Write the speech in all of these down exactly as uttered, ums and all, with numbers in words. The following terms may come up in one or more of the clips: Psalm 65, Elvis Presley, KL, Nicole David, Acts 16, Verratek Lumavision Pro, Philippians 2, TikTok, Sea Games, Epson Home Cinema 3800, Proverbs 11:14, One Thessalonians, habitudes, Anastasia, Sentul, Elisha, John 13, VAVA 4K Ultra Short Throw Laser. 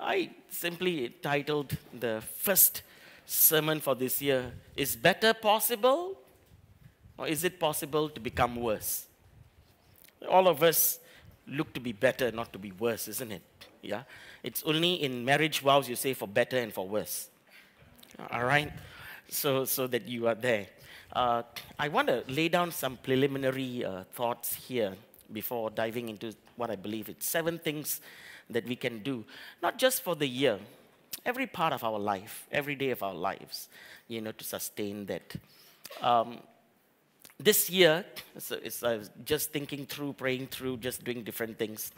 I simply titled the first sermon for this year, Is Better Possible? Or is it possible to become worse? All of us look to be better, not to be worse, isn't it? Yeah. It's only in marriage vows you say for better and for worse. All right? So, so that you are there. Uh, I want to lay down some preliminary uh, thoughts here before diving into what I believe it's seven things that we can do, not just for the year, every part of our life, every day of our lives, you know, to sustain that. Um, this year, so it's, I was just thinking through, praying through, just doing different things.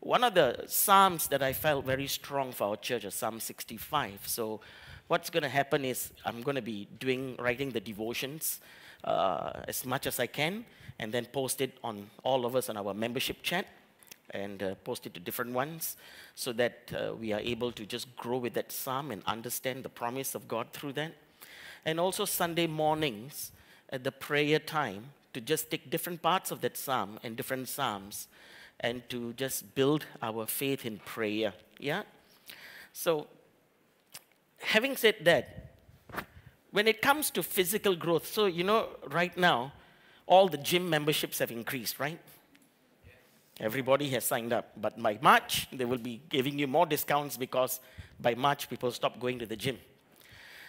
One of the Psalms that I felt very strong for our church is Psalm sixty-five. So what's going to happen is I'm going to be doing, writing the devotions uh, as much as I can, and then post it on all of us on our membership chat, and uh, post it to different ones, so that uh, we are able to just grow with that psalm and understand the promise of God through that. And also Sunday mornings at the prayer time, to just take different parts of that psalm and different psalms, and to just build our faith in prayer. Yeah? So, having said that, when it comes to physical growth, so you know right now, all the gym memberships have increased, right? Everybody has signed up, but by March, they will be giving you more discounts because by March, people stop going to the gym.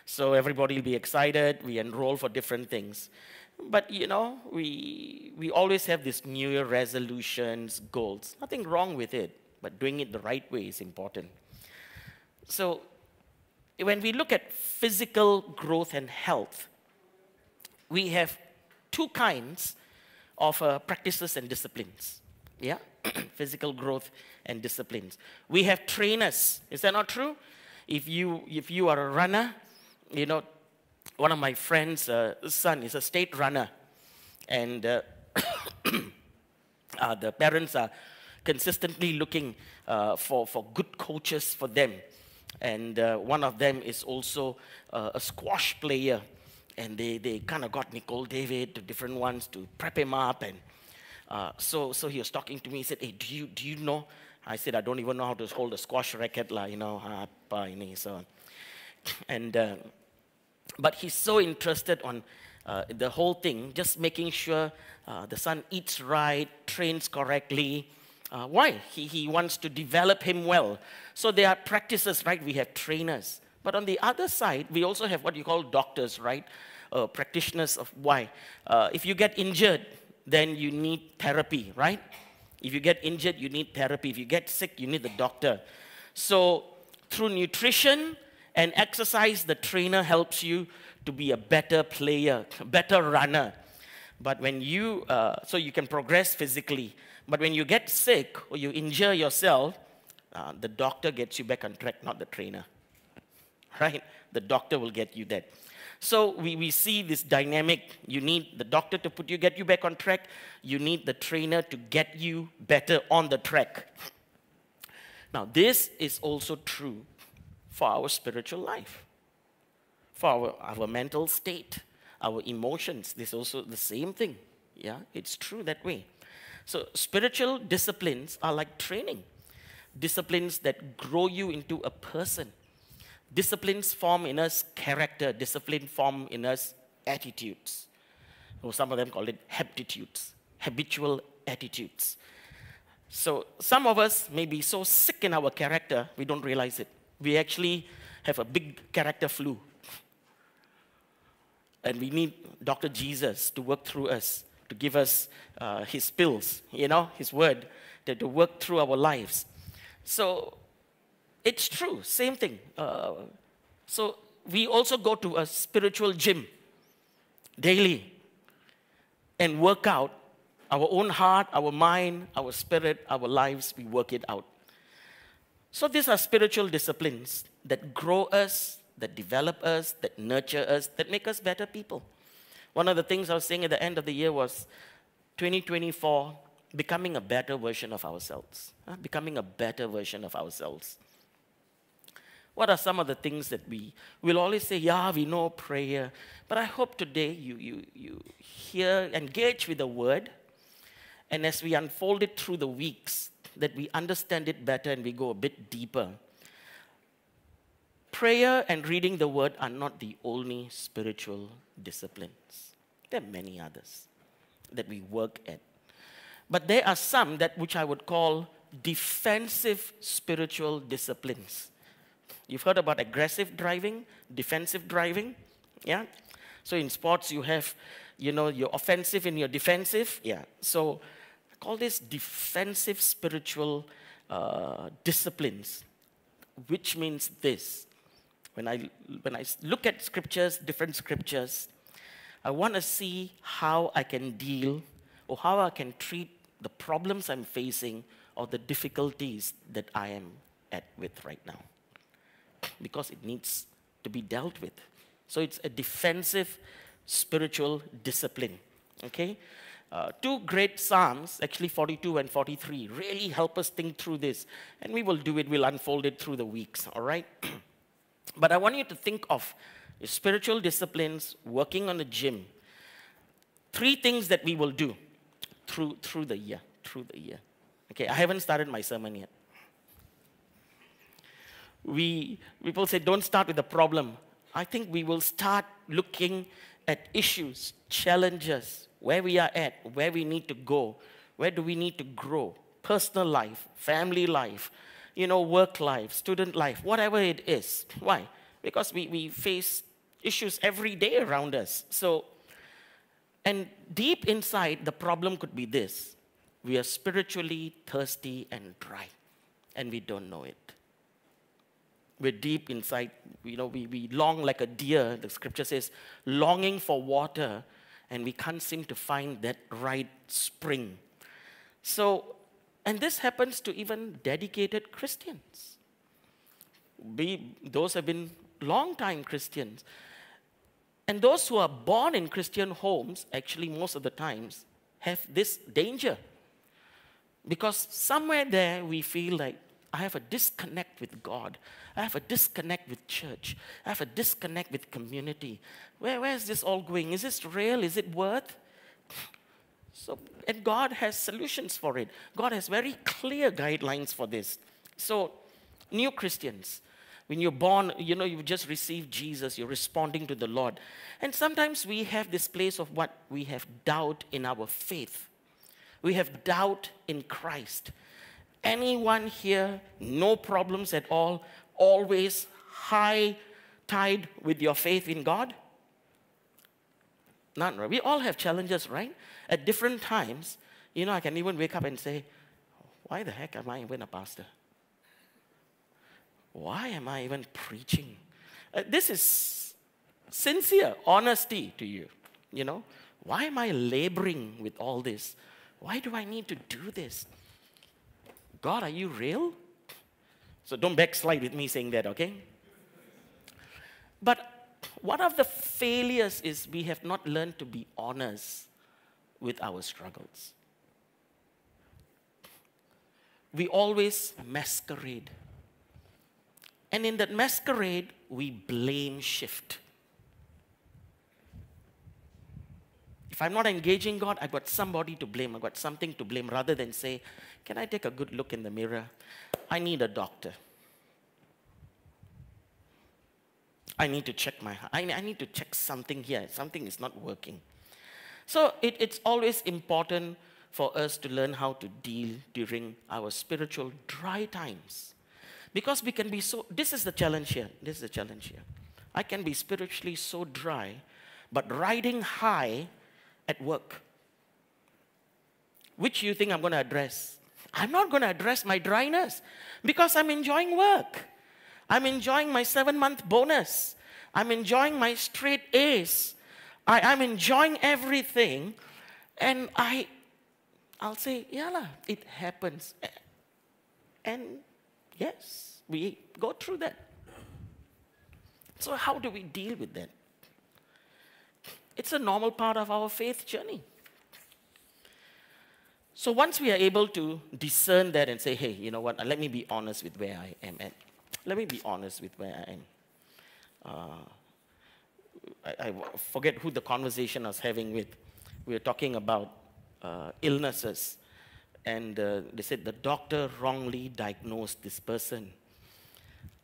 So everybody will be excited. We enroll for different things. But, you know, we, we always have this New Year resolutions, goals. Nothing wrong with it, but doing it the right way is important. So when we look at physical growth and health, we have two kinds of uh, practices and disciplines. Yeah, physical growth and disciplines. We have trainers. Is that not true? If you, if you are a runner, you know, one of my friend's uh, son is a state runner. And uh, uh, the parents are consistently looking uh, for, for good coaches for them. And uh, one of them is also uh, a squash player. And they, they kind of got Nicole David to different ones to prep him up and Uh, so, so he was talking to me. He said, "Hey, do you do you know?" I said, "I don't even know how to hold a squash racket, like you know." So, and uh, but he's so interested on uh, the whole thing, just making sure uh, the son eats right, trains correctly. Uh, why? He he wants to develop him well. So there are practices, right? We have trainers, but on the other side, we also have what you call doctors, right? Uh, practitioners of why? Uh, if you get injured, then you need therapy, right? If you get injured, you need therapy. If you get sick, you need the doctor. So through nutrition and exercise, the trainer helps you to be a better player, a better runner. But when you, uh, so you can progress physically. But when you get sick or you injure yourself, uh, the doctor gets you back on track, not the trainer, right? The doctor will get you that. So we, we see this dynamic. You need the doctor to put you, get you back on track. You need the trainer to get you better on the track. Now, this is also true for our spiritual life, for our, our mental state, our emotions. This is also the same thing. Yeah, it's true that way. So spiritual disciplines are like training, disciplines that grow you into a person. Disciplines form in us character. Discipline form in us attitudes. Or some of them call it habitudes, habitual attitudes. So some of us may be so sick in our character, we don't realize it. We actually have a big character flu. And we need Doctor Jesus to work through us, to give us uh, his pills, you know, his word, to, to work through our lives. So it's true, same thing. Uh, so we also go to a spiritual gym daily and work out our own heart, our mind, our spirit, our lives, we work it out. So these are spiritual disciplines that grow us, that develop us, that nurture us, that make us better people. One of the things I was saying at the end of the year was twenty twenty-four, becoming a better version of ourselves. Huh? Becoming a better version of ourselves. What are some of the things that we will always say, yeah, we know prayer, but I hope today you, you, you hear, engage with the word, and as we unfold it through the weeks, that we understand it better and we go a bit deeper. prayer and reading the word are not the only spiritual disciplines. There are many others that we work at. But there are some that which I would call defensive spiritual disciplines. You've heard about aggressive driving, defensive driving, yeah? So in sports you have, you know, you're offensive and you're defensive, yeah. So I call this defensive spiritual uh, disciplines, which means this. When I, when I look at scriptures, different scriptures, I want to see how I can deal or how I can treat the problems I'm facing or the difficulties that I am at with right now, because it needs to be dealt with. So it's a defensive spiritual discipline, okay? Uh, two great Psalms, actually forty-two and forty-three, really help us think through this. And we will do it, we'll unfold it through the weeks, all right? But I want you to think of your spiritual disciplines, working on the gym. Three things that we will do through, through the year, through the year. Okay, I haven't started my sermon yet. We, people say, don't start with the problem. I think we will start looking at issues, challenges, where we are at, where we need to go, where do we need to grow, personal life, family life, you know, work life, student life, whatever it is. Why? Because we, we face issues every day around us. So, and deep inside, the problem could be this. We are spiritually thirsty and dry, and we don't know it. We're deep inside, you know, we, we long like a deer, the scripture says, longing for water, and we can't seem to find that right spring. So, and this happens to even dedicated Christians. We, those have been long-time Christians. And those who are born in Christian homes, actually most of the times, have this danger. Because somewhere there we feel like, I have a disconnect with God. I have a disconnect with church. I have a disconnect with community. Where, where is this all going? Is this real? Is it worth? So, and God has solutions for it. God has very clear guidelines for this. So, new Christians, when you're born, you know, you just received Jesus. You're responding to the Lord. And sometimes we have this place of what? We have doubt in our faith. We have doubt in Christ. Anyone here, no problems at all, always high tide with your faith in God? None, right? We all have challenges, right? At different times, you know, I can even wake up and say, why the heck am I even a pastor? Why am I even preaching? Uh, this is sincere honesty to you, you know? Why am I laboring with all this? Why do I need to do this? God, are you real? So don't backslide with me saying that, okay? But one of the failures is we have not learned to be honest with our struggles. We always masquerade. And in that masquerade, we blame shift. If I'm not engaging God, I've got somebody to blame. I've got something to blame rather than say, can I take a good look in the mirror? I need a doctor. I need to check my heart. I need to check something here. Something is not working. So it, it's always important for us to learn how to deal during our spiritual dry times. Because we can be so, this is the challenge here. This is the challenge here. I can be spiritually so dry, but riding high at work. Which you think I'm going to address? I'm not going to address my dryness because I'm enjoying work. I'm enjoying my seven-month bonus. I'm enjoying my straight A's. I, I'm enjoying everything. And I, I'll say, yeah, lah, it happens. And yes, we go through that. So how do we deal with that? It's a normal part of our faith journey. So once we are able to discern that and say, hey, you know what, let me be honest with where I am at. Let me be honest with where I am. Uh, I, I forget who the conversation I was having with. We were talking about uh, illnesses. And uh, they said the doctor wrongly diagnosed this person.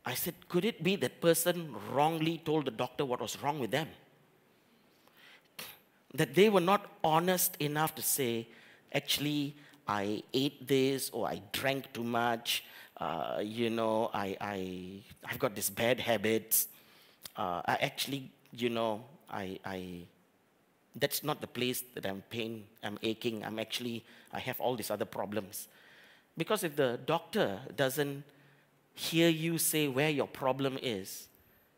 I said, could it be that person wrongly told the doctor what was wrong with them? That they were not honest enough to say, actually, I ate this, or I drank too much, uh, you know, I, I, I've got this bad habit. Uh, I actually, you know, I, I, that's not the place that I'm pain, I'm aching, I'm actually, I have all these other problems. Because if the doctor doesn't hear you say where your problem is,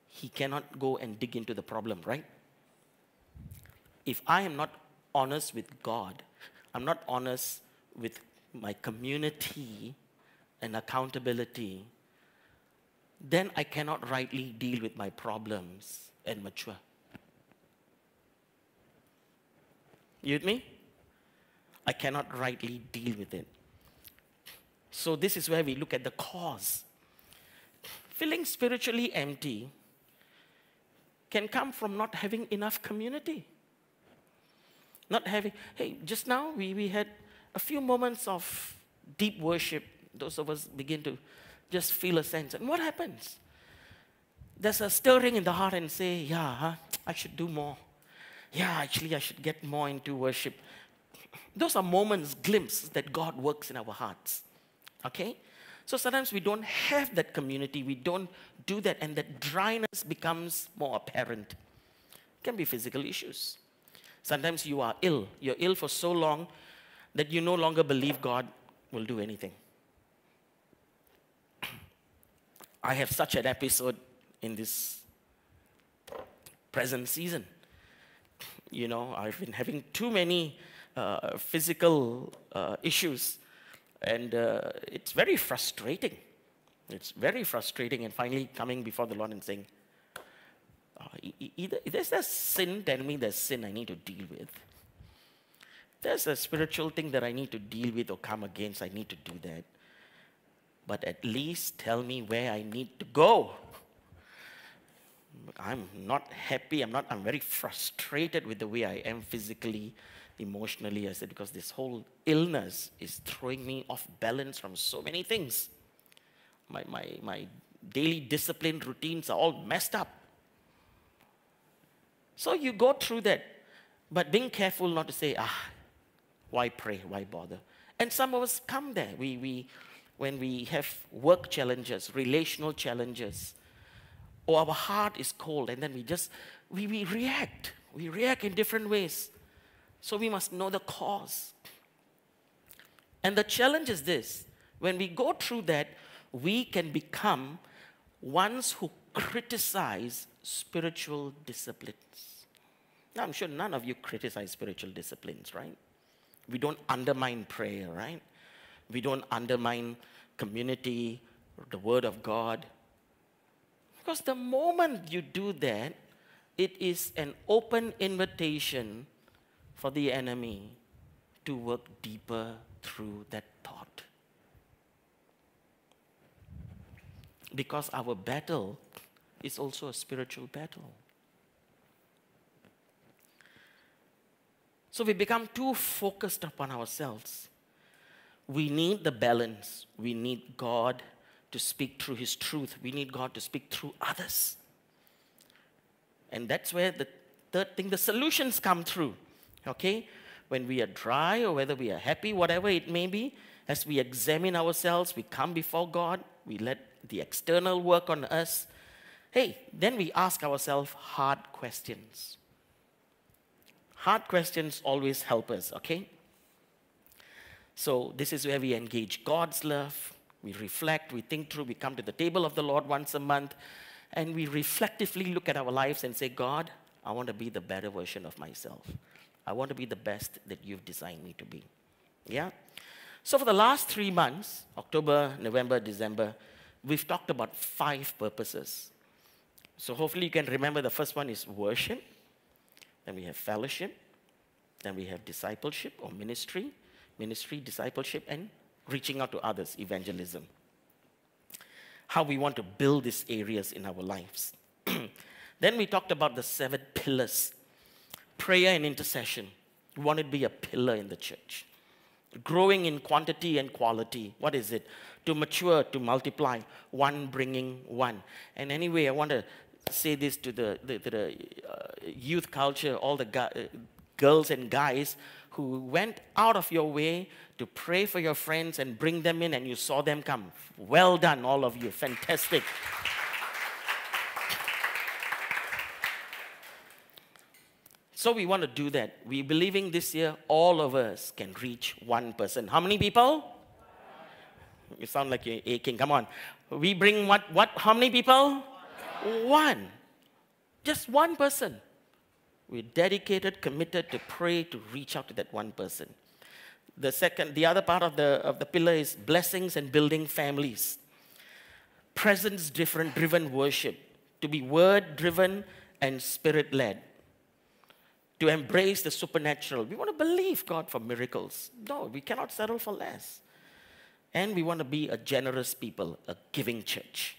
he cannot go and dig into the problem, right? If I am not honest with God, I'm not honest with my community and accountability, then I cannot rightly deal with my problems and mature. You with me? I cannot rightly deal with it. So this is where we look at the cause. Feeling spiritually empty can come from not having enough community. Not having, hey, just now we, we had a few moments of deep worship. Those of us begin to just feel a sense. And what happens? There's a stirring in the heart and say, yeah, huh, I should do more. Yeah, actually, I should get more into worship. Those are moments, glimpses that God works in our hearts. Okay? So sometimes we don't have that community. We don't do that. And that dryness becomes more apparent. It can be physical issues. Sometimes you are ill. You're ill for so long that you no longer believe God will do anything. I have such an episode in this present season. You know, I've been having too many uh, physical uh, issues. And uh, it's very frustrating. It's very frustrating. And finally coming before the Lord and saying, oh, either there's that sin, tell me there's sin I need to deal with. There's a spiritual thing that I need to deal with or come against. I need to do that. But at least tell me where I need to go. I'm not happy. I'm not. I'm very frustrated with the way I am physically, emotionally. I said, because this whole illness is throwing me off balance from so many things. My, my, my daily discipline routines are all messed up. So you go through that. But being careful not to say, ah, why pray? Why bother? And some of us come there. We, we, when we have work challenges, relational challenges, or our heart is cold, and then we just, we, we react. We react in different ways. So we must know the cause. And the challenge is this. When we go through that, we can become ones who criticize spiritual disciplines. Now, I'm sure none of you criticize spiritual disciplines, right? We don't undermine prayer, right? We don't undermine community, the Word of God. Because the moment you do that, it is an open invitation for the enemy to work deeper through that thought. Because our battle is also a spiritual battle. So we become too focused upon ourselves. We need the balance. We need God to speak through His truth. We need God to speak through others. And that's where the third thing, the solutions come through. Okay? When we are dry or whether we are happy, whatever it may be, as we examine ourselves, we come before God, we let the external work on us. Hey, then we ask ourselves hard questions. Hard questions always help us, okay? So this is where we engage God's love. We reflect, we think through, we come to the table of the Lord once a month, and we reflectively look at our lives and say, God, I want to be the better version of myself. I want to be the best that you've designed me to be. Yeah? So for the last three months, October, November, December, we've talked about five purposes. So hopefully you can remember the first one is worship. Then we have fellowship. Then we have discipleship or ministry. Ministry, discipleship, and reaching out to others, evangelism. How we want to build these areas in our lives. Then we talked about the seven pillars. Prayer and intercession. We want to be a pillar in the church. growing in quantity and quality. What is it? To mature, to multiply, one bringing one. And anyway, I want to say this to the, the, to the uh, youth culture, all the uh, girls and guys who went out of your way to pray for your friends and bring them in, and you saw them come. Well done, all of you. Fantastic. So we want to do that. We're believing this year all of us can reach one person. How many people? You sound like you're aching. Come on. We bring what? What? How many people? One. one. Just one person. We're dedicated, committed to pray to reach out to that one person. The second, the other part of the of the pillar is blessings and building families. Presence-driven worship, to be word-driven and spirit-led. To embrace the supernatural. We want to believe God for miracles. No, we cannot settle for less. And we want to be a generous people, a giving church.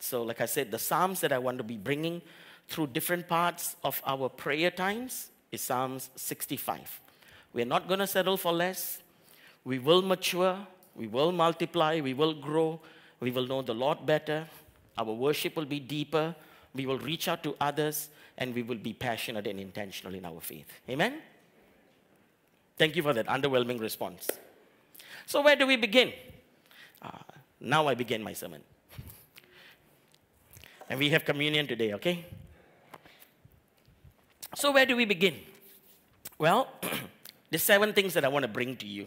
So like I said, the Psalms that I want to be bringing through different parts of our prayer times is Psalms sixty-five. We're not going to settle for less. We will mature. We will multiply. We will grow. We will know the Lord better. Our worship will be deeper. We will reach out to others, and we will be passionate and intentional in our faith. Amen? Thank you for that underwhelming response. So where do we begin? Uh, now I begin my sermon. And we have communion today, okay? So where do we begin? Well, the seven things that I want to bring to you.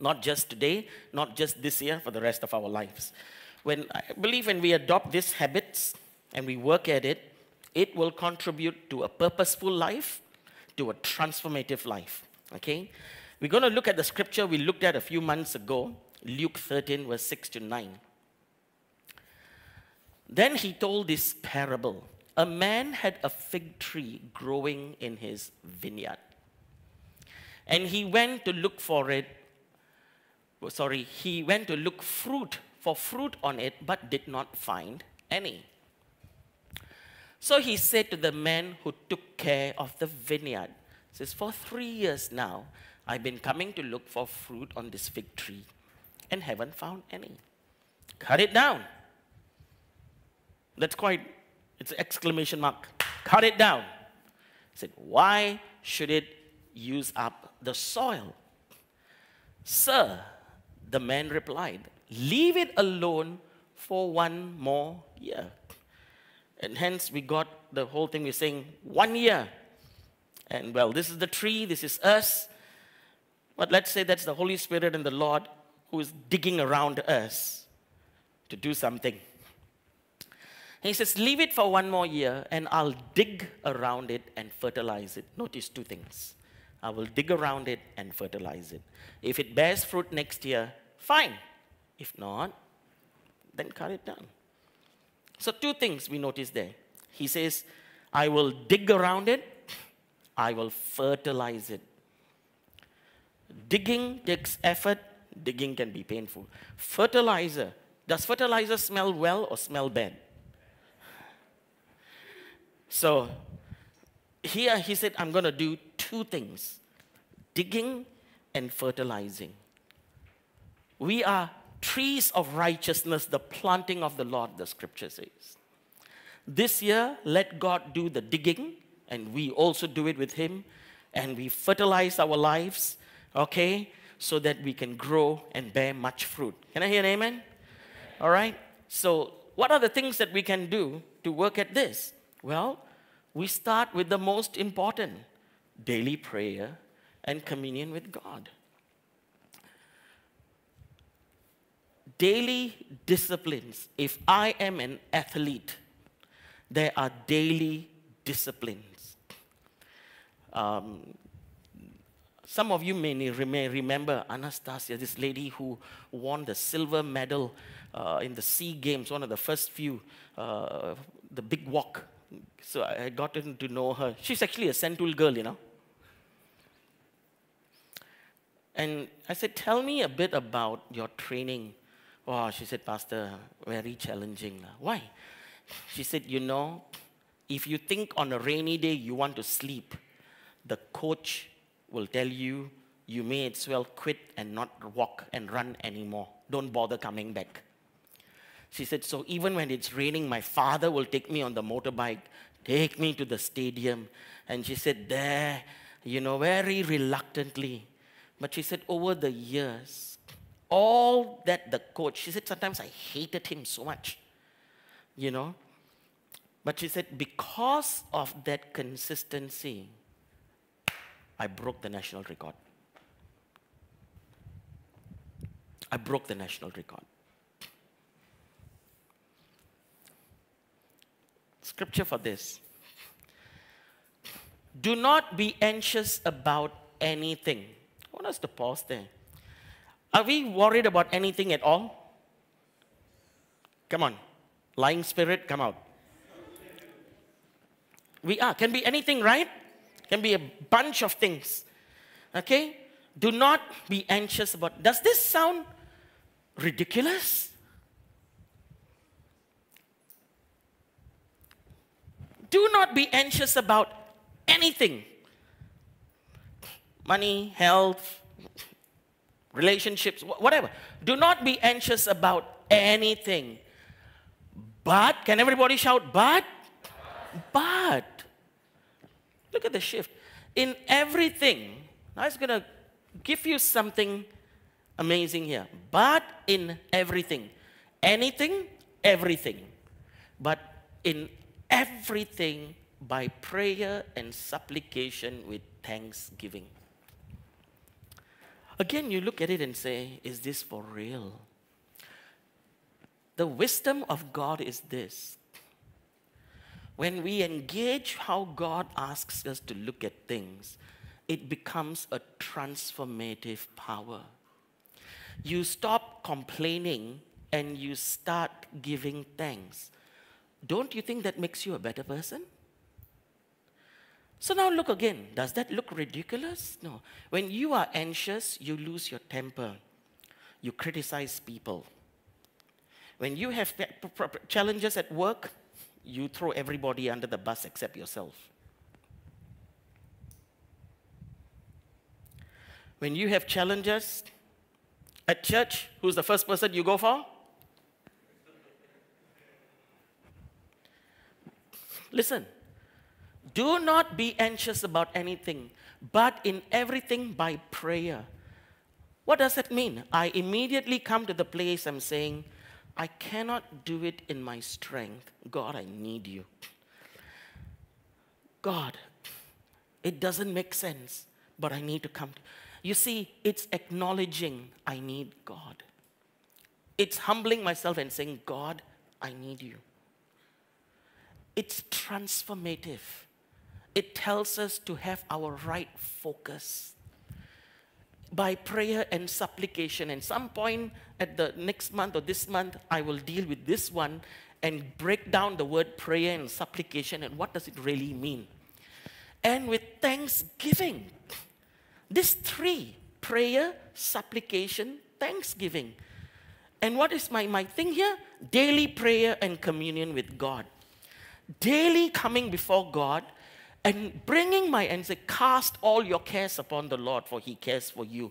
Not just today, not just this year, for the rest of our lives. When I believe when we adopt these habits, and we work at it, it will contribute to a purposeful life, to a transformative life, okay? We're going to look at the scripture we looked at a few months ago, Luke thirteen, verse six to nine. Then he told this parable. A man had a fig tree growing in his vineyard. And he went to look for it, sorry, he went to look fruit for fruit on it, but did not find any. So he said to the man who took care of the vineyard, he says, for three years now, I've been coming to look for fruit on this fig tree and haven't found any. Cut it down. That's quite, it's an exclamation mark. Cut it down. He said, why should it use up the soil? Sir, the man replied, leave it alone for one more year. And hence, we got the whole thing. We're saying, one year. And well, this is the tree. This is us. But let's say that's the Holy Spirit and the Lord who is digging around us to do something. He says, leave it for one more year, and I'll dig around it and fertilize it. Notice two things. I will dig around it and fertilize it. If it bears fruit next year, fine. If not, then cut it down. So two things we notice there. He says, I will dig around it. I will fertilize it. Digging takes effort. Digging can be painful. Fertilizer. Does fertilizer smell well or smell bad? So here he said, I'm going to do two things. Digging and fertilizing. We are trees of righteousness, the planting of the Lord, the scripture says. This year, let God do the digging, and we also do it with him, and we fertilize our lives, okay, so that we can grow and bear much fruit. Can I hear an amen? Amen. All right. So what are the things that we can do to work at this? Well, we start with the most important, daily prayer and communion with God. Daily disciplines. If I am an athlete, there are daily disciplines. Um, some of you may, may remember Anastasia, this lady who won the silver medal uh, in the Sea Games, one of the first few, uh, the big walk. So I had gotten to know her. She's actually a Sentul girl, you know. And I said, tell me a bit about your training. Oh, she said, Pastor, very challenging. Why? She said, you know, if you think on a rainy day you want to sleep, the coach will tell you you may as well quit and not walk and run anymore. Don't bother coming back. She said, so even when it's raining, my father will take me on the motorbike, take me to the stadium. And she said, there, you know, very reluctantly. But she said, over the years, all that the coach, she said, sometimes I hated him so much, you know. But she said, because of that consistency, I broke the national record. I broke the national record. Scripture for this. Do not be anxious about anything. I want us to pause there. Are we worried about anything at all? Come on. Lying spirit, come out. We are. Can be anything, right? Can be a bunch of things. Okay? Do not be anxious about... Does this sound ridiculous? Do not be anxious about anything. Money, health, relationships, whatever. Do not be anxious about anything. But, can everybody shout, but? But, look at the shift. In everything, I was going to give you something amazing here. But in everything. Anything, everything. But in everything, by prayer and supplication with thanksgiving. Again, you look at it and say, is this for real? The wisdom of God is this. When we engage how God asks us to look at things, it becomes a transformative power. You stop complaining and you start giving thanks. Don't you think that makes you a better person? So now look again. Does that look ridiculous? No. When you are anxious, you lose your temper. You criticize people. When you have challenges at work, you throw everybody under the bus except yourself. When you have challenges at church, who's the first person you go for? Listen, do not be anxious about anything, but in everything by prayer. What does that mean? I immediately come to the place I'm saying, I cannot do it in my strength. God, I need you. God, it doesn't make sense, but I need to come. You see, it's acknowledging I need God. It's humbling myself and saying, God, I need you. It's transformative. It tells us to have our right focus. By prayer and supplication. And some point at the next month or this month, I will deal with this one and break down the word prayer and supplication and what does it really mean. And with thanksgiving, these three, prayer, supplication, thanksgiving. And what is my, my thing here? Daily prayer and communion with God. Daily coming before God, and bringing my and say, cast all your cares upon the Lord, for He cares for you.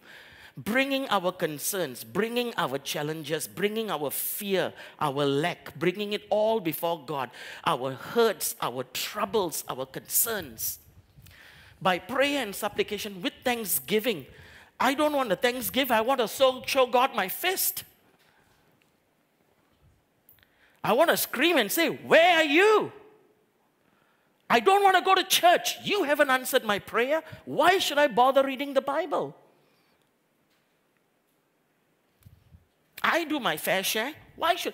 Bringing our concerns, bringing our challenges, bringing our fear, our lack, bringing it all before God. Our hurts, our troubles, our concerns. By prayer and supplication with thanksgiving. I don't want to thanksgive, I want to show God my fist. I want to scream and say, where are you? I don't want to go to church. You haven't answered my prayer. Why should I bother reading the Bible? I do my fair share. Why should...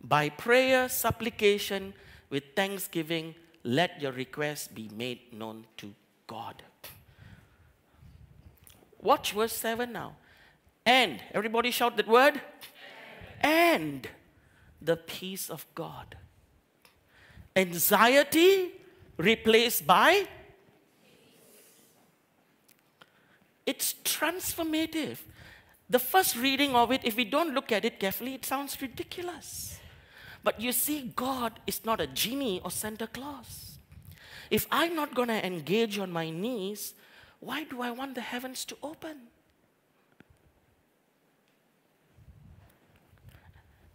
By prayer, supplication, with thanksgiving, let your requests be made known to God. Watch verse seven now. And, everybody shout that word. And, and the peace of God. Anxiety replaced by? It's transformative. The first reading of it, if we don't look at it carefully, it sounds ridiculous. But you see, God is not a genie or Santa Claus. If I'm not going to engage on my knees, Why do I want the heavens to open?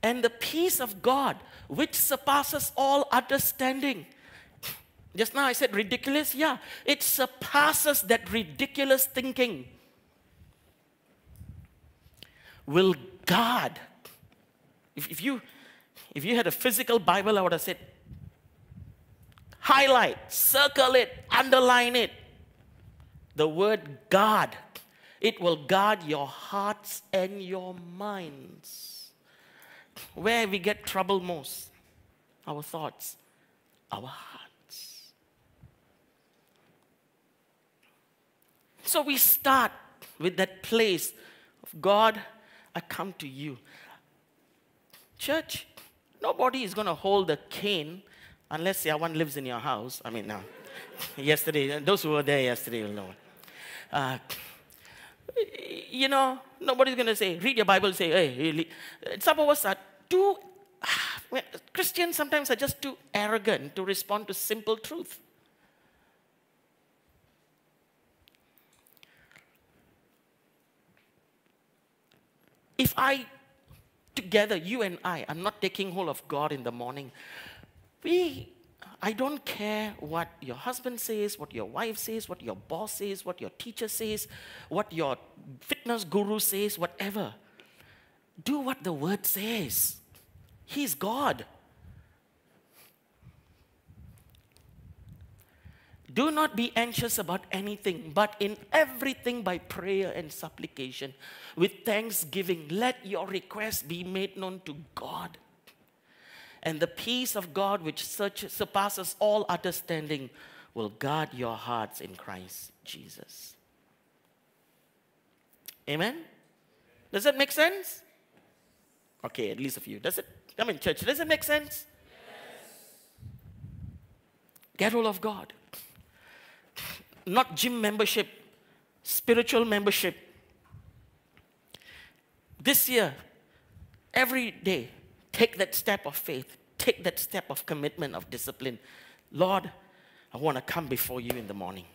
And the peace of God, which surpasses all understanding. Just now I said ridiculous. Yeah, it surpasses that ridiculous thinking. Will guard. If, if, you, if you had a physical Bible, I would have said, highlight, circle it, underline it. The word guard. It will guard your hearts and your minds. Where we get trouble most? Our thoughts, our hearts. So we start with that place of God, I come to you. Church, nobody is going to hold a cane unless one lives in your house. I mean, uh, yesterday, those who were there yesterday will know. Uh, you know, nobody's going to say, read your Bible, say, hey, really. Some of us are too, uh, Christians sometimes are just too arrogant to respond to simple truth. If I, together, you and I, I'm not taking hold of God in the morning. We, I don't care what your husband says, what your wife says, what your boss says, what your teacher says, what your fitness guru says, whatever. Do what the word says. He's God. Do not be anxious about anything, but in everything by prayer and supplication, with thanksgiving, let your requests be made known to God. And the peace of God, which surpasses all understanding, will guard your hearts in Christ Jesus. Amen? Does that make sense? Okay, at least a few. Does it? Come in, church. Does it make sense? Yes. Get hold of God. Not gym membership, spiritual membership. This year, every day, take that step of faith. Take that step of commitment, of discipline. Lord, I want to come before you in the morning.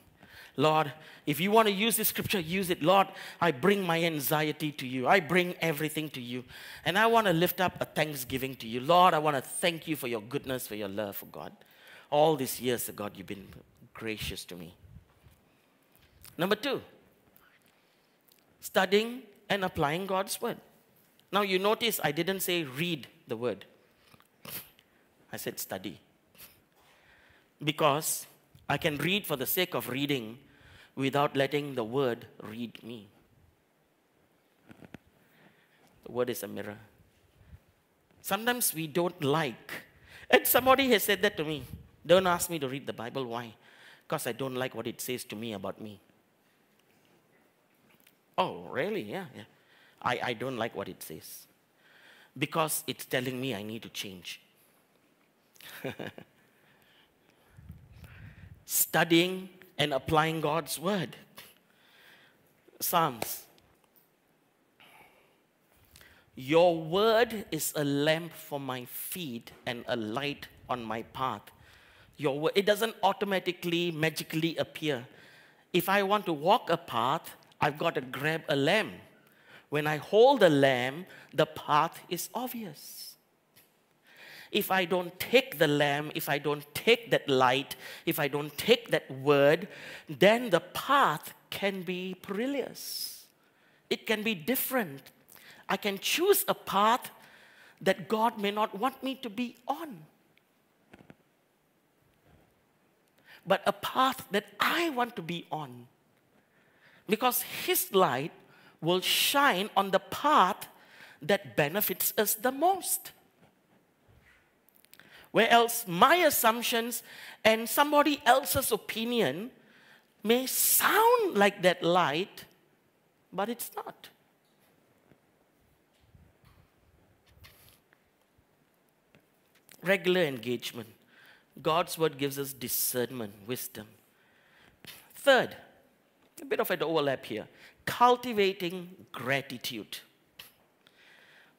Lord, if you want to use this scripture, use it. Lord, I bring my anxiety to you. I bring everything to you. And I want to lift up a thanksgiving to you. Lord, I want to thank you for your goodness, for your love, for God. All these years, God, you've been gracious to me. Number two, studying and applying God's word. Now you notice I didn't say read the word. I said study. Because I can read for the sake of reading without letting the word read me. The word is a mirror. Sometimes we don't like, and somebody has said that to me. Don't ask me to read the Bible. Why? Because I don't like what it says to me about me. Oh, really? Yeah, yeah. I, I don't like what it says. Because it's telling me I need to change. Studying and applying God's word. Psalms. Your word is a lamp for my feet and a light on my path. Your word, it doesn't automatically, magically appear. If I want to walk a path, I've got to grab a lamp. When I hold the lamp, the path is obvious. If I don't take the lamp, if I don't take that light, if I don't take that word, then the path can be perilous. It can be different. I can choose a path that God may not want me to be on. But a path that I want to be on. Because His light will shine on the path that benefits us the most. Where else my assumptions and somebody else's opinion may sound like that light, but it's not. Regular engagement. God's word gives us discernment, wisdom. Third, a bit of an overlap here. Cultivating gratitude.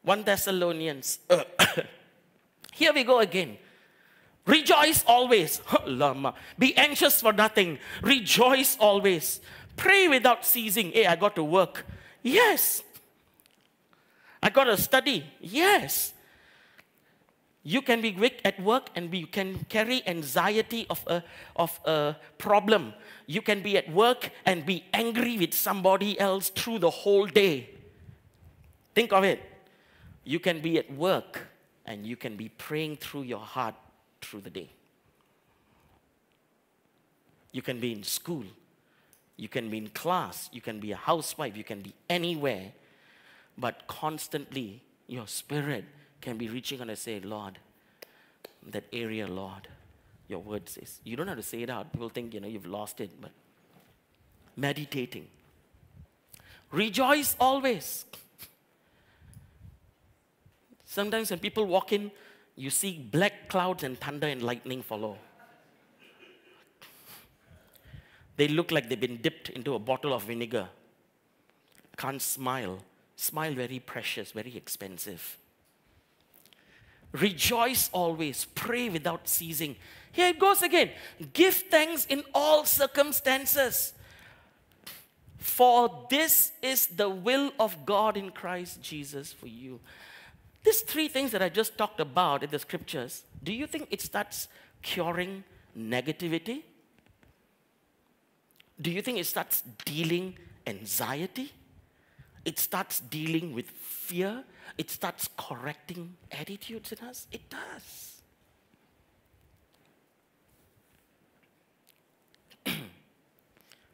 One Thessalonians. Uh, here we go again. Rejoice always. Be anxious for nothing. Rejoice always. Pray without ceasing. Hey, I got to work. Yes. I got to study. Yes. You can be weak at work and you can carry anxiety of a, of a problem. You can be at work and be angry with somebody else through the whole day. Think of it. You can be at work and you can be praying through your heart through the day. You can be in school. You can be in class. You can be a housewife. You can be anywhere. But constantly, your spirit can be reaching out and say, Lord, that area, Lord, your word says. You don't have to say it out. People think, you know, you've lost it. But meditating. Rejoice always. Sometimes when people walk in, you see black clouds and thunder and lightning follow. They look like they've been dipped into a bottle of vinegar. Can't smile. Smile very precious, very expensive. Rejoice always. Pray without ceasing. Here it goes again. Give thanks in all circumstances. For this is the will of God in Christ Jesus for you. These three things that I just talked about in the scriptures, do you think it starts curing negativity? Do you think it starts dealing anxiety? It starts dealing with fear? It starts correcting attitudes in us? It does.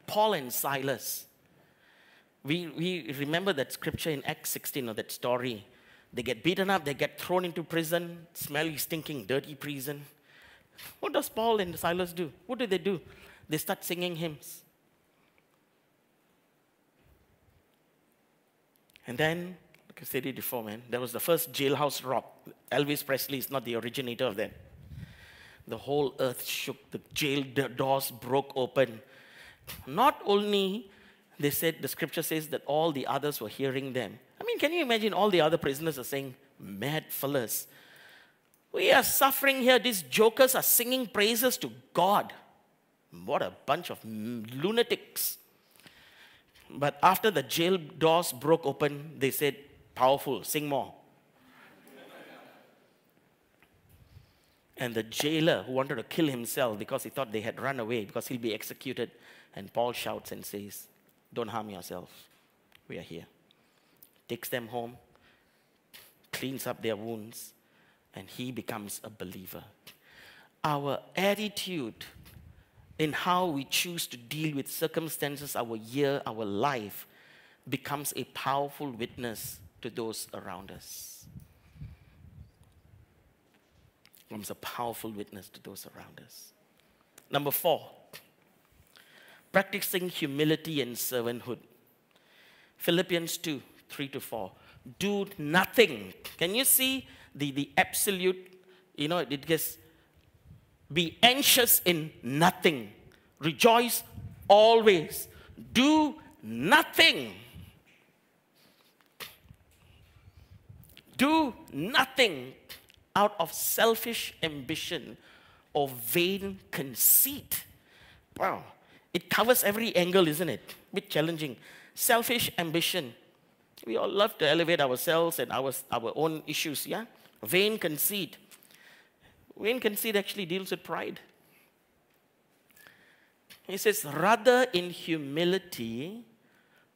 Paul and Silas. We, we remember that scripture in Acts sixteen, or that story. They get beaten up, they get thrown into prison, smelly, stinking, dirty prison. What does Paul and Silas do? What do they do? They start singing hymns. And then, like I said it before, man, there was the first jailhouse rob. Elvis Presley is not the originator of that. The whole earth shook. The jail doors broke open. Not only, they said, the scripture says that all the others were hearing them. I mean, can you imagine all the other prisoners are saying, mad fellas, we are suffering here. These jokers are singing praises to God. What a bunch of lunatics. But after the jail doors broke open, they said, powerful, sing more. And the jailer who wanted to kill himself because he thought they had run away, because he'll be executed. And Paul shouts and says, don't harm yourself. We are here. Takes them home, cleans up their wounds, and he becomes a believer. Our attitude in how we choose to deal with circumstances, our year, our life, becomes a powerful witness to those around us. Becomes a powerful witness to those around us. Number four, practicing humility and servanthood. Philippians two, three to four. Do nothing. Can you see the, the absolute, you know, it gets, be anxious in nothing. Rejoice always. Do nothing. Do nothing out of selfish ambition or vain conceit. Wow. It covers every angle, isn't it? A bit challenging. Selfish ambition. We all love to elevate ourselves and our, our own issues, yeah? Vain conceit. Vain conceit actually deals with pride. He says, rather in humility,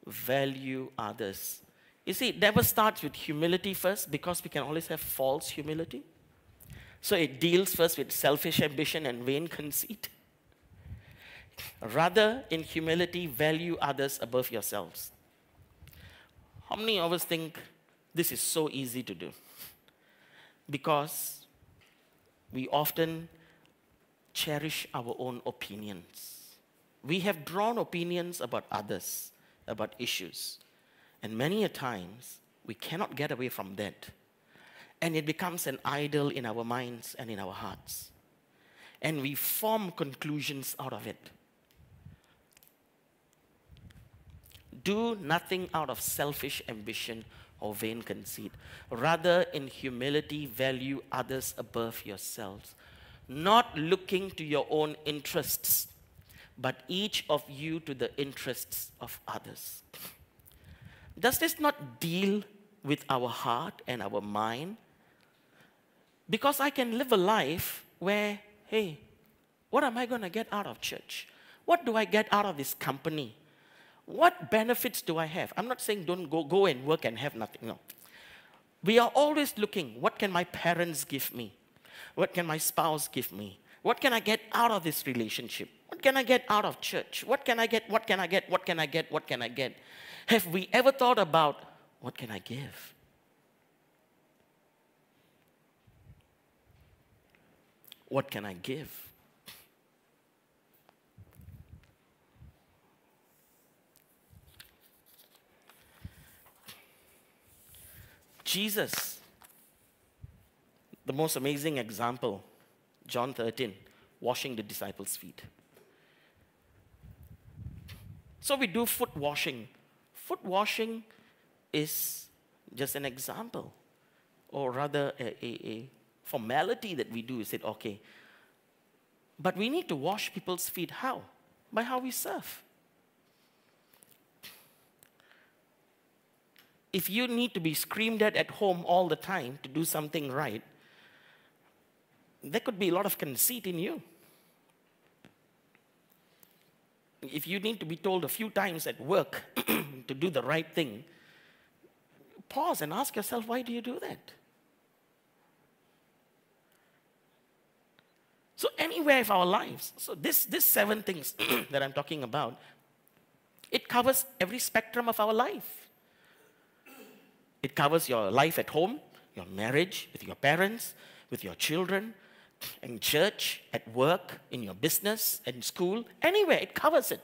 value others. You see, it never starts with humility first, because we can always have false humility. So it deals first with selfish ambition and vain conceit. Rather in humility, value others above yourselves. How many of us think this is so easy to do? Because we often cherish our own opinions. We have drawn opinions about others, about issues. And many a times, we cannot get away from that. And it becomes an idol in our minds and in our hearts. And we form conclusions out of it. Do nothing out of selfish ambition or vain conceit. Rather, in humility, value others above yourselves, not looking to your own interests, but each of you to the interests of others. Does this not deal with our heart and our mind? Because I can live a life where, hey, what am I going to get out of church? What do I get out of this company? What benefits do I have? I'm not saying don't go, go and work and have nothing. No. We are always looking, what can my parents give me? What can my spouse give me? What can I get out of this relationship? What can I get out of church? What can I get? What can I get? What can I get? What can I get? Have we ever thought about, what can I give? What can I give? Jesus, the most amazing example, John thirteen, washing the disciples' feet. So we do foot washing. Foot washing is just an example, or rather a, a, a formality that we do. We said, okay, but we need to wash people's feet. How? By how we serve. If you need to be screamed at at home all the time to do something right, there could be a lot of conceit in you. If you need to be told a few times at work to do the right thing, pause and ask yourself, why do you do that? So anywhere of our lives, so this, this seven things that I'm talking about, it covers every spectrum of our life. It covers your life at home, your marriage, with your parents, with your children, in church, at work, in your business, in school, anywhere. It covers it.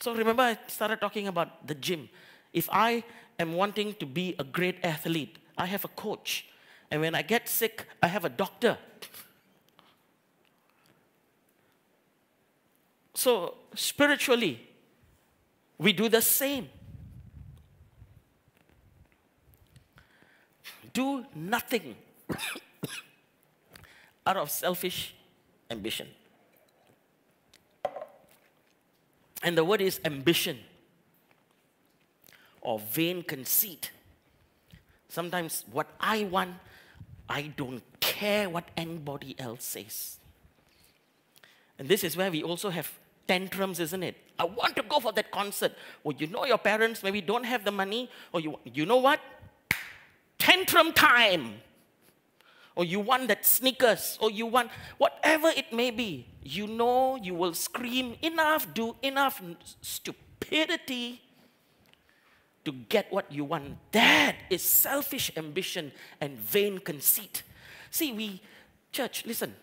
So remember, I started talking about the gym. If I am wanting to be a great athlete, I have a coach. And when I get sick, I have a doctor. So spiritually, we do the same. Do nothing out of selfish ambition. And the word is ambition or vain conceit. Sometimes what I want, I don't care what anybody else says. And this is where we also have tantrums, isn't it? I want to go for that concert. Or you know your parents maybe don't have the money, or you, you know what? Tantrum time, or you want that Snickers, or you want whatever it may be. You know you will scream enough, do enough stupidity to get what you want. That is selfish ambition and vain conceit. See, we, church, listen,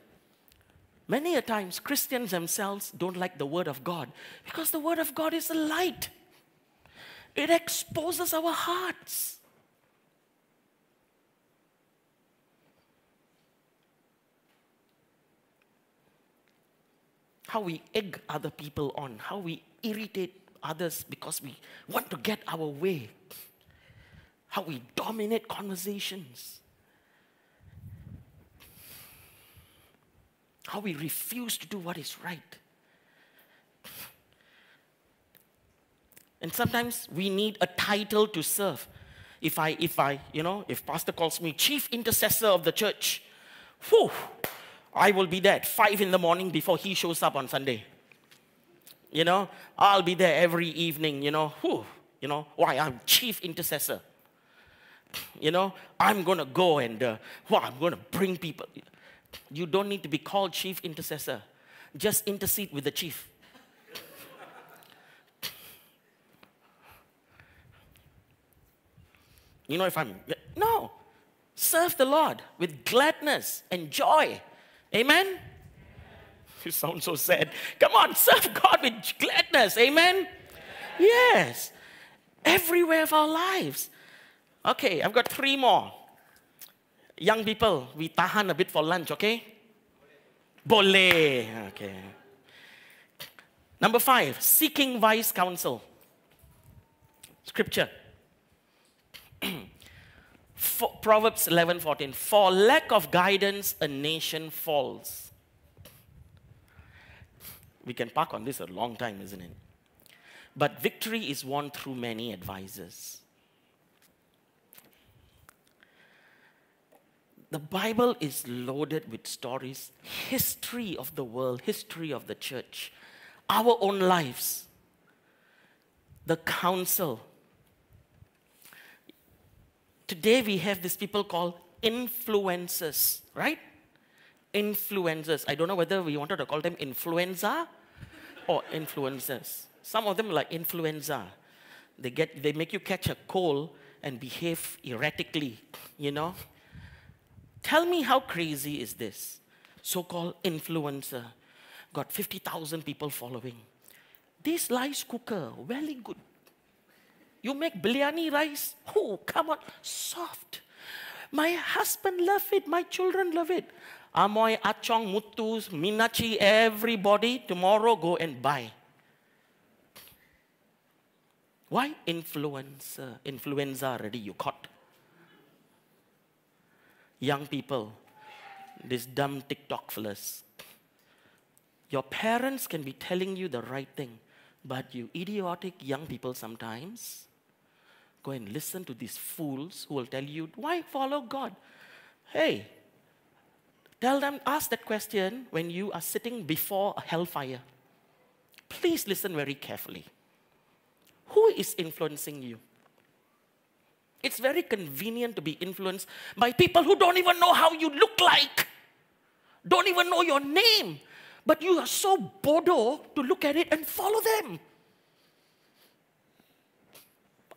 many a times Christians themselves don't like the Word of God because the Word of God is a light. It exposes our hearts. How we egg other people on, how we irritate others because we want to get our way, how we dominate conversations, how we refuse to do what is right. And sometimes we need a title to serve. If I, if I, you know, if pastor calls me chief intercessor of the church, whew, I will be there at five in the morning before he shows up on Sunday. You know, I'll be there every evening, you know. Whew, you know, why? I'm chief intercessor. You know, I'm going to go and, uh, well, I'm going to bring people. You don't need to be called chief intercessor. Just intercede with the chief. You know, if I'm, no. Serve the Lord with gladness and joy. Amen? You sound so sad. Come on, serve God with gladness. Amen? Yes. Yes. Everywhere of our lives. Okay, I've got three more. Young people, we tahan a bit for lunch, okay? Boleh. Okay. Number five, seeking wise counsel. Scripture. For, Proverbs eleven fourteen, for lack of guidance, a nation falls. We can park on this a long time, isn't it? But victory is won through many advisors. The Bible is loaded with stories, history of the world, history of the church, our own lives, the council. Today we have these people called influencers, right? Influencers. I don't know whether we wanted to call them influenza or influencers. Some of them are like influenza. They, get, they make you catch a cold and behave erratically, you know? Tell me, how crazy is this? So-called influencer. Got fifty thousand people following. This rice cooker, very good. You make biryani rice? Oh, come on, soft. My husband loves it. My children love it. Amoy, Achong, Muttus, Minachi, everybody, tomorrow go and buy. Why influencer? Influenza already, you caught. Young people, this dumb TikTok fellas. Your parents can be telling you the right thing, but you idiotic young people sometimes go and listen to these fools who will tell you, why follow God? Hey, tell them, ask that question when you are sitting before a hellfire. Please listen very carefully. Who is influencing you? It's very convenient to be influenced by people who don't even know how you look like, don't even know your name, but you are so bodo to look at it and follow them.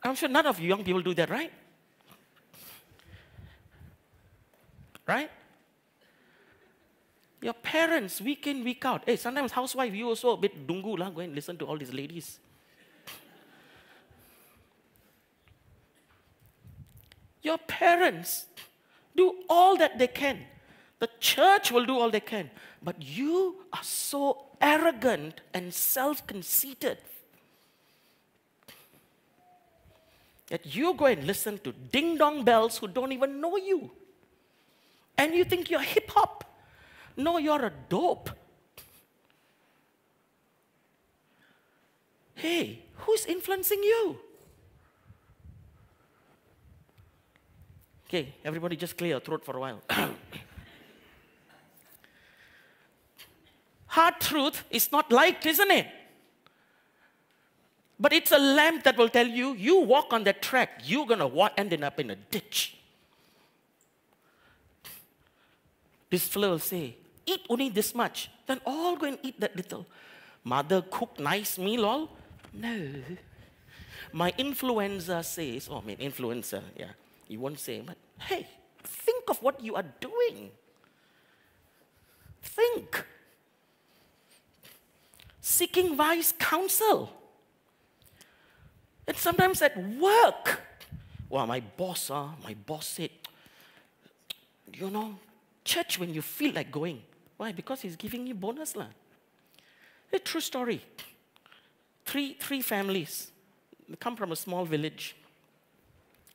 I'm sure none of you young people do that, right? Right? Your parents, week in, week out. Hey, sometimes housewife, you also a bit dungu lah, go and listen to all these ladies. Your parents do all that they can. The church will do all they can. But you are so arrogant and self-conceited that you go and listen to ding-dong bells who don't even know you. And you think you're hip-hop. No, you're a dope. Hey, who's influencing you? Okay, everybody just clear your throat for a while. Hard truth is not liked, isn't it? But it's a lamp that will tell you, you walk on that track, you're going to end up in a ditch. This fellow will say, eat only this much. Then all go and eat that little. Mother cook nice meal all? No. My influencer says, oh, I mean, influencer, yeah. You won't say, but hey, think of what you are doing. Think. Seeking wise counsel. And sometimes at work. Well, my boss, uh, my boss said, you know, church when you feel like going. Why? Because he's giving you bonus. La. A true story. Three, three families. They come from a small village.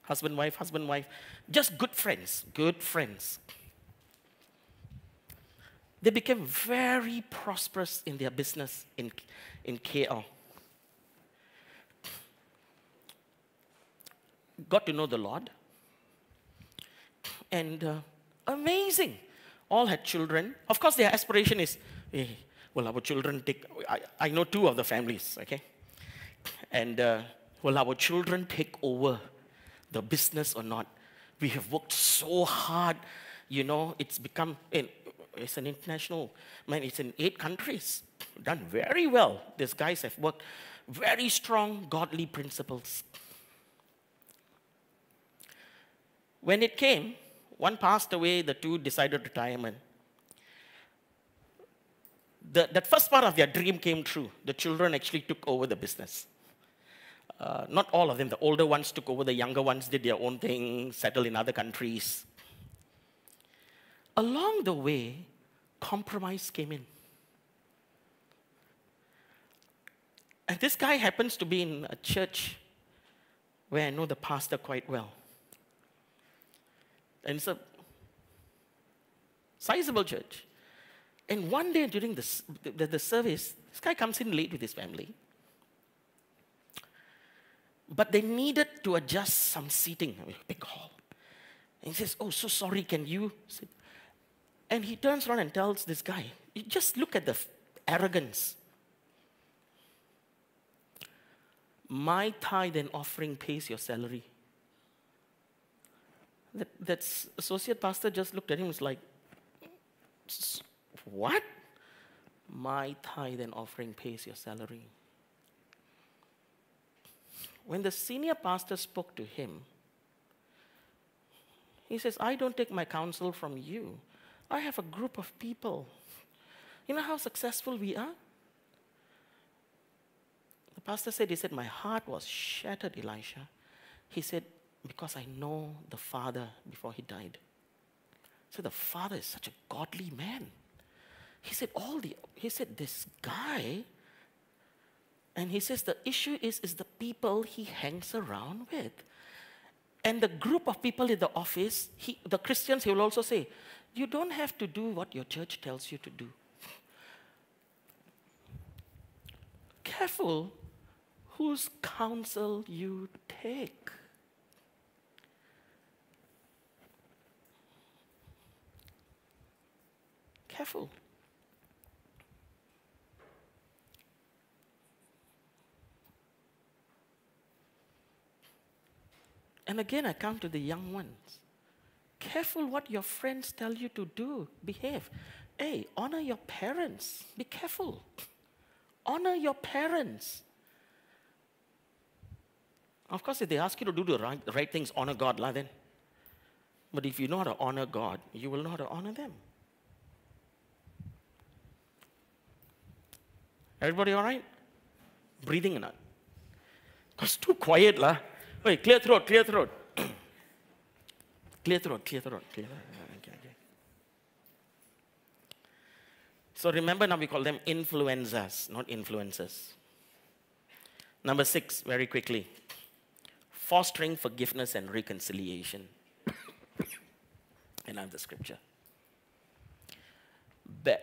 Husband, wife, husband, wife. Just good friends, good friends. They became very prosperous in their business in, in K L. Got to know the Lord. And uh, amazing. All had children. Of course, their aspiration is, hey, will our children take... I, I know two of the families, okay? And uh, will our children take over the business or not? We have worked so hard, you know, it's become, it's an international, man, it's in eight countries. Done very well. These guys have worked very strong, godly principles. When it came, one passed away, the two decided retirement. The, that first part of their dream came true. The children actually took over the business. Uh, not all of them. The older ones took over. The younger ones did their own thing, settled in other countries. Along the way, compromise came in. And this guy happens to be in a church where I know the pastor quite well. And it's a sizable church. And one day during the, the, the service, This guy comes in late with his family. But they needed to adjust some seating. I mean, big hall. And he says, oh, so sorry, can you sit? And he turns around and tells this guy, you just look at the arrogance. My tithe and offering pays your salary. That, that associate pastor just looked at him and was like, what? My tithe and offering pays your salary. When the senior pastor spoke to him, he says, I don't take my counsel from you. I have a group of people. You know how successful we are? The pastor said, he said, my heart was shattered, Elisha. He said, because I know the Father before he died. So the Father is such a godly man. He said, all the, he said, this guy, and he says, the issue is, is the people he hangs around with. And the group of people in the office, he, the Christians, he will also say, you don't have to do what your church tells you to do. Careful whose counsel you take. Careful. And again, I come to the young ones. Careful what your friends tell you to do, behave. Hey, honor your parents. Be careful. Honor your parents. Of course, if they ask you to do the right, the right things, honor God, lah then. But if you know how to honor God, you will know how to honor them. Everybody all right? Breathing or not? It's too quiet, lah. Wait, clear throat, clear throat. Clear throat, clear throat, clear throat. Okay, okay. So remember now we call them influenzas, not influencers. Number six, very quickly. Fostering forgiveness and reconciliation. And I have the scripture. Be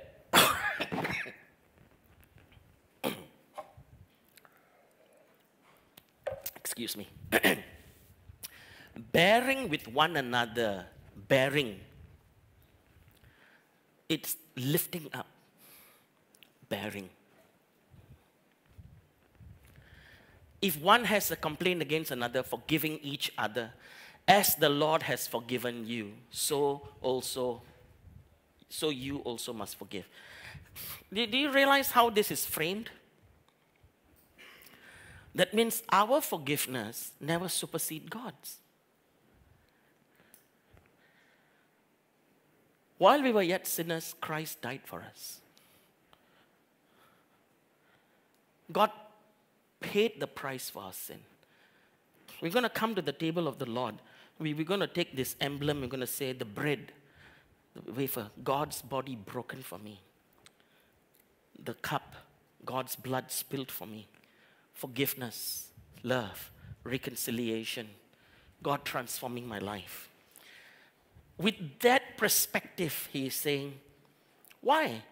Excuse me. Bearing with one another, bearing. It's lifting up, bearing. If one has a complaint against another, forgiving each other, as the Lord has forgiven you, so also, so you also must forgive. Do, do you realize how this is framed? That means our forgiveness never supersedes God's. While we were yet sinners, Christ died for us. God paid the price for our sin. We're going to come to the table of the Lord. We, we're going to take this emblem. We're going to say the bread, the wafer, God's body broken for me. The cup, God's blood spilled for me. Forgiveness, love, reconciliation, God transforming my life. With that perspective, he is saying, why?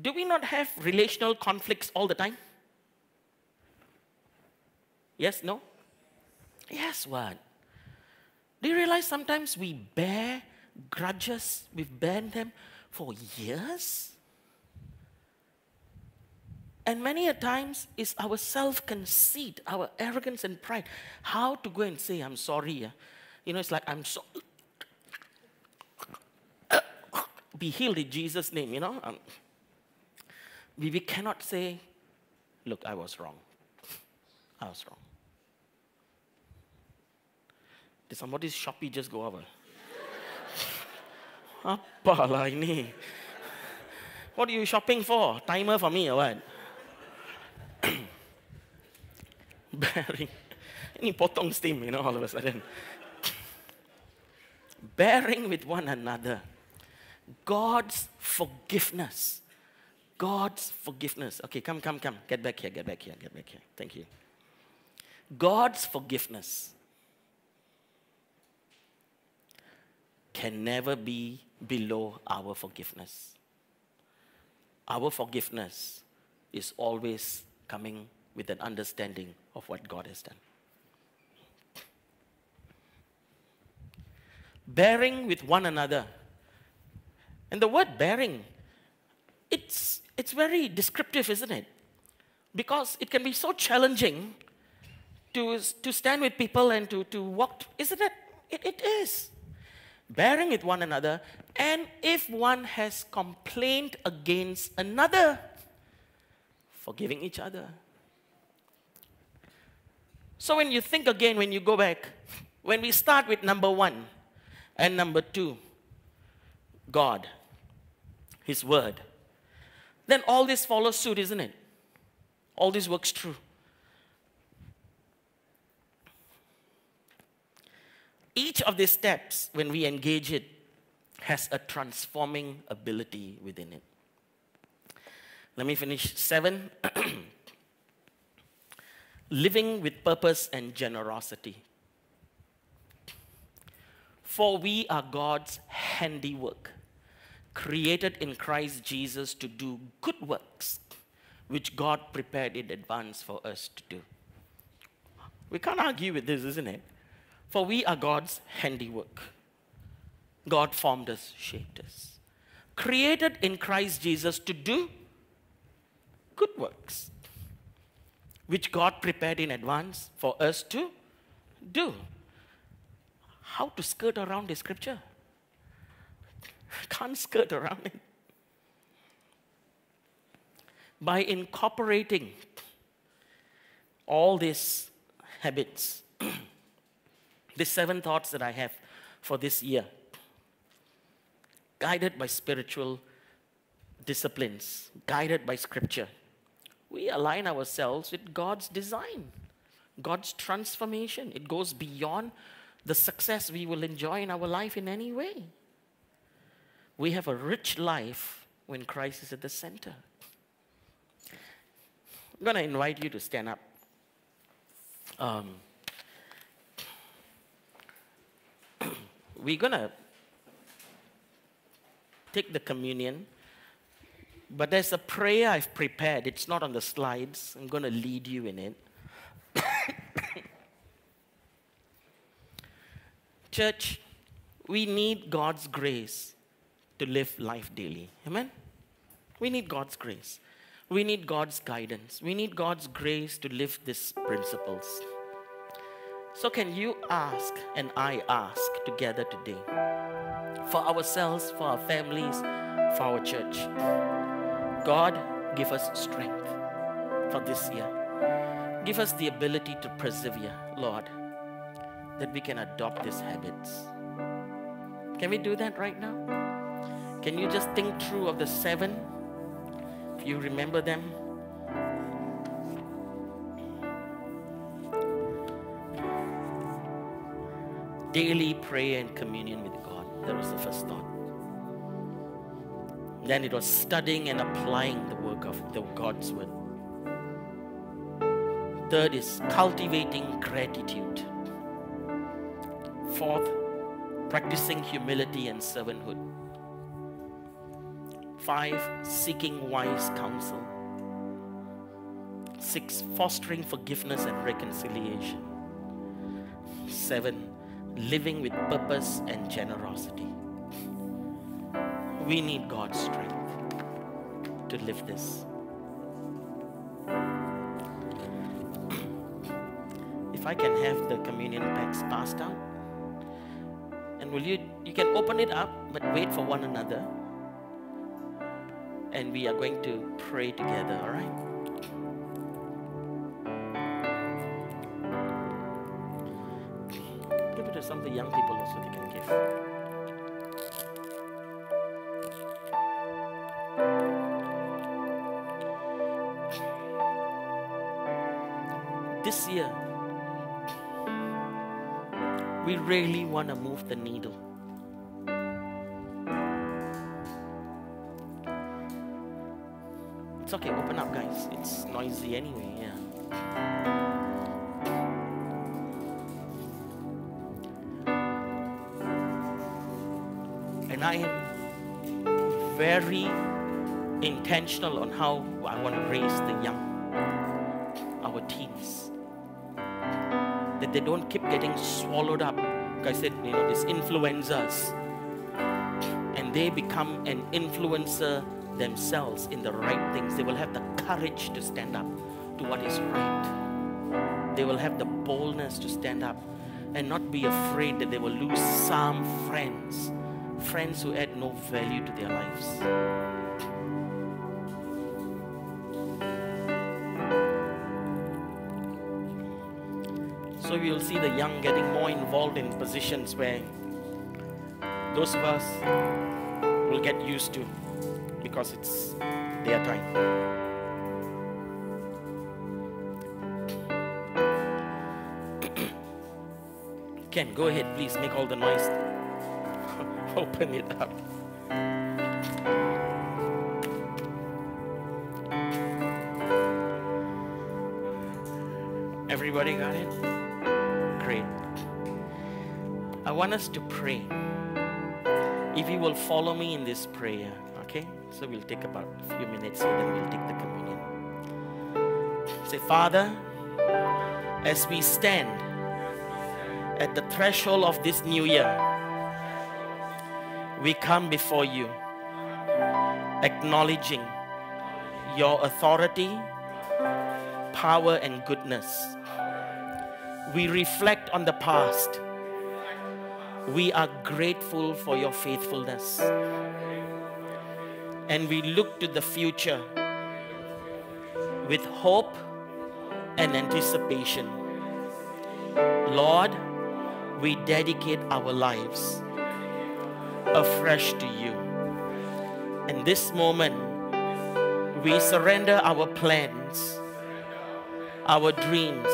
Do we not have relational conflicts all the time? Yes, no? Yes, what? Do you realize sometimes we bear grudges, we've borne them for years? And many a times is our self-conceit, our arrogance and pride. How to go and say, I'm sorry. You know, it's like, I'm so... Be healed in Jesus' name, you know. Um, we, we cannot say, look, I was wrong. I was wrong. Did somebody's shoppy just go over? What are you shopping for? Timer for me or what? Bearing. Any potong steam, you know, all of a sudden. Bearing with one another. God's forgiveness. God's forgiveness. Okay, come, come, come. Get back here, get back here, get back here. Thank you. God's forgiveness can never be below our forgiveness. Our forgiveness is always coming with an understanding of what God has done. Bearing with one another. And the word bearing, it's, it's very descriptive, isn't it? Because it can be so challenging to, to stand with people and to, to walk, isn't it? it? It is. Bearing with one another, and if one has complained against another, forgiving each other. So when you think again, when you go back, when we start with number one and number two, God, His Word, then all this follows suit, isn't it? All this works true. Each of these steps, when we engage it, has a transforming ability within it. Let me finish. Seven. Living with purpose and generosity. For we are God's handiwork, created in Christ Jesus to do good works, which God prepared in advance for us to do. We can't argue with this, isn't it? For we are God's handiwork. God formed us, shaped us. Created in Christ Jesus to do good works, which God prepared in advance for us to do. How to skirt around the scripture? Can't skirt around it. By incorporating all these habits, the seven thoughts that I have for this year, guided by spiritual disciplines, guided by scripture, we align ourselves with God's design, God's transformation. It goes beyond the success we will enjoy in our life in any way. We have a rich life when Christ is at the center. I'm going to invite you to stand up. Um, We're going to take the communion, but there's a prayer I've prepared. It's not on the slides. I'm going to lead you in it. Church, we need God's grace to live life daily. Amen? We need God's grace. We need God's guidance. We need God's grace to live these principles. So can you ask and I ask together today for ourselves, for our families, for our church. God, give us strength for this year. Give us the ability to persevere, Lord, that we can adopt these habits. Can we do that right now? Can you just think through of the seven? If you remember them, daily prayer and communion with God. That was the first thought. Then it was studying and applying the work of the God's Word. Third is cultivating gratitude. Fourth, practicing humility and servanthood. Five, seeking wise counsel. Six, fostering forgiveness and reconciliation. Seven, living with purpose and generosity. We need God's strength to live this. If I can have the communion packs passed out, and will you, you can open it up, but wait for one another, and we are going to pray together, all right? Some of the young people also they can give. This year, we really want to move the needle. It's okay, open up guys. It's noisy anyway, yeah. I am very intentional on how I want to raise the young, our teens, that they don't keep getting swallowed up. Like I said, you know, these influencers, and they become an influencer themselves in the right things. They will have the courage to stand up to what is right. They will have the boldness to stand up and not be afraid that they will lose some friends, friends who add no value to their lives. So you'll see the young getting more involved in positions where those of us will get used to because it's their time. Ken, go ahead, please make all the noise. Open it up. Everybody got it? Great. I want us to pray. If you will follow me in this prayer, okay? So we'll take about a few minutes here, then we'll take the communion. Say, Father, as we stand at the threshold of this new year, we come before you, acknowledging your authority, power, and goodness. We reflect on the past. We are grateful for your faithfulness. And we look to the future with hope and anticipation. Lord, we dedicate our lives afresh to you. In this moment, we surrender our plans, our dreams,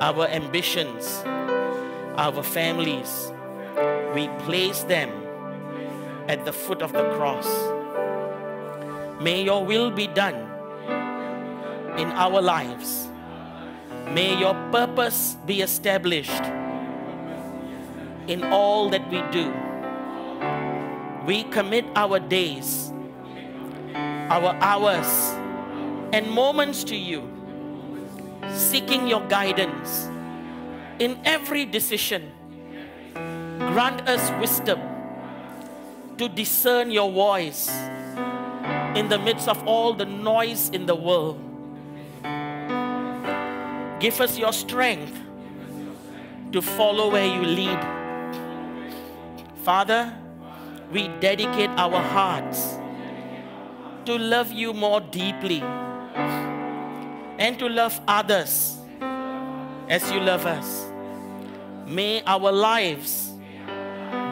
our ambitions, our families. We place them at the foot of the cross. May your will be done in our lives. May your purpose be established in all that we do. We commit our days, our hours, and moments to you, seeking your guidance in every decision. Grant us wisdom to discern your voice in the midst of all the noise in the world. Give us your strength to follow where you lead. Father, we dedicate our hearts to love you more deeply and to love others as you love us. May our lives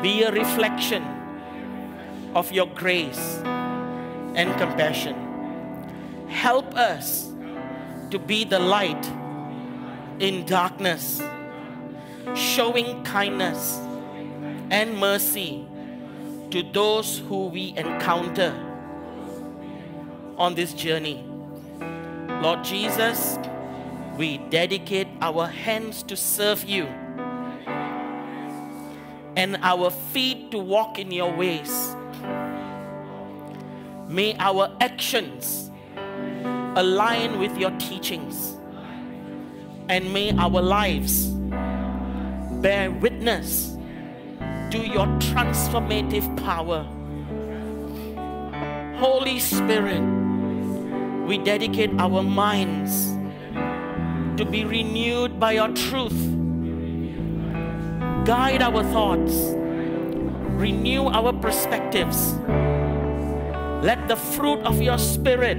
be a reflection of your grace and compassion. Help us to be the light in darkness, showing kindness and mercy to those who we encounter on this journey. Lord Jesus, we dedicate our hands to serve you and our feet to walk in your ways. May our actions align with your teachings, and may our lives bear witness to your transformative power. Holy Spirit, we dedicate our minds to be renewed by your truth. Guide our thoughts, renew our perspectives. Let the fruit of your Spirit,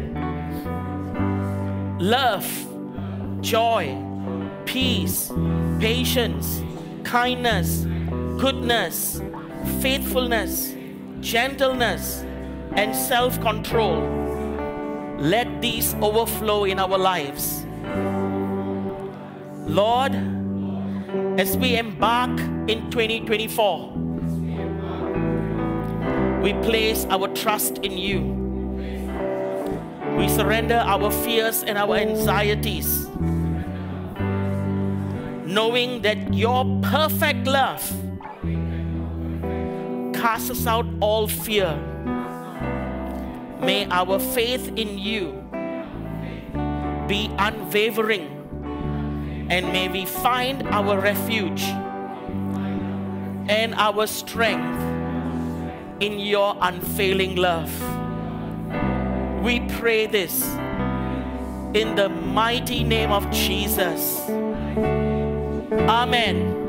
love, joy, peace, patience, kindness, goodness, faithfulness, gentleness, and self-control, let these overflow in our lives. Lord, as we embark in twenty twenty-four, we place our trust in you. We surrender our fears and our anxieties, knowing that your perfect love casts out all fear. May our faith in you be unwavering, and may we find our refuge and our strength in your unfailing love. We pray this in the mighty name of Jesus. Amen.